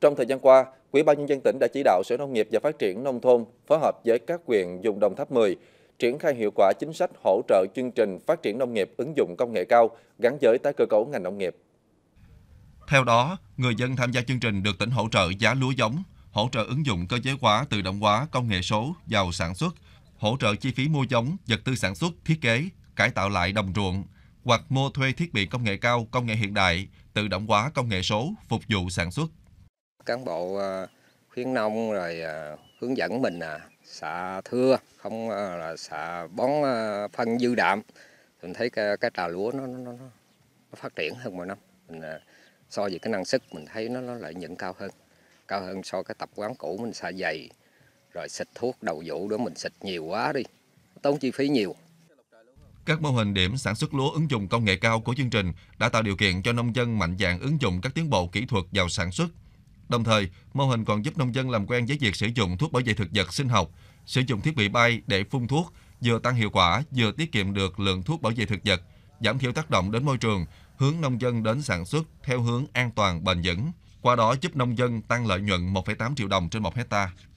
Trong thời gian qua, Ủy ban nhân dân tỉnh đã chỉ đạo Sở Nông nghiệp và Phát triển Nông thôn phối hợp với các huyện vùng Đồng Tháp 10 triển khai hiệu quả chính sách hỗ trợ chương trình phát triển nông nghiệp ứng dụng công nghệ cao gắn với tái cơ cấu ngành nông nghiệp. Theo đó, người dân tham gia chương trình được tỉnh hỗ trợ giá lúa giống, hỗ trợ ứng dụng cơ giới hóa, tự động hóa, công nghệ số vào sản xuất, hỗ trợ chi phí mua giống, vật tư sản xuất, thiết kế, cải tạo lại đồng ruộng, hoặc mua thuê thiết bị công nghệ cao, công nghệ hiện đại, tự động hóa, công nghệ số, phục vụ sản xuất. Cán bộ khuyến nông rồi hướng dẫn mình xạ thưa, không là xạ bón phân dư đạm. Mình thấy cái trà lúa nó phát triển hơn mọi năm. Mình so với cái năng suất mình thấy nó lợi nhuận cao hơn so với cái tập quán cũ mình xạ dày rồi xịt thuốc đầu vụ đó, mình xịt nhiều quá đi, tốn chi phí nhiều. Các mô hình điểm sản xuất lúa ứng dụng công nghệ cao của chương trình đã tạo điều kiện cho nông dân mạnh dạn ứng dụng các tiến bộ kỹ thuật vào sản xuất. Đồng thời, mô hình còn giúp nông dân làm quen với việc sử dụng thuốc bảo vệ thực vật sinh học, sử dụng thiết bị bay để phun thuốc, vừa tăng hiệu quả, vừa tiết kiệm được lượng thuốc bảo vệ thực vật, giảm thiểu tác động đến môi trường, hướng nông dân đến sản xuất theo hướng an toàn bền vững. Qua đó giúp nông dân tăng lợi nhuận 1,8 triệu đồng trên 1 hectare.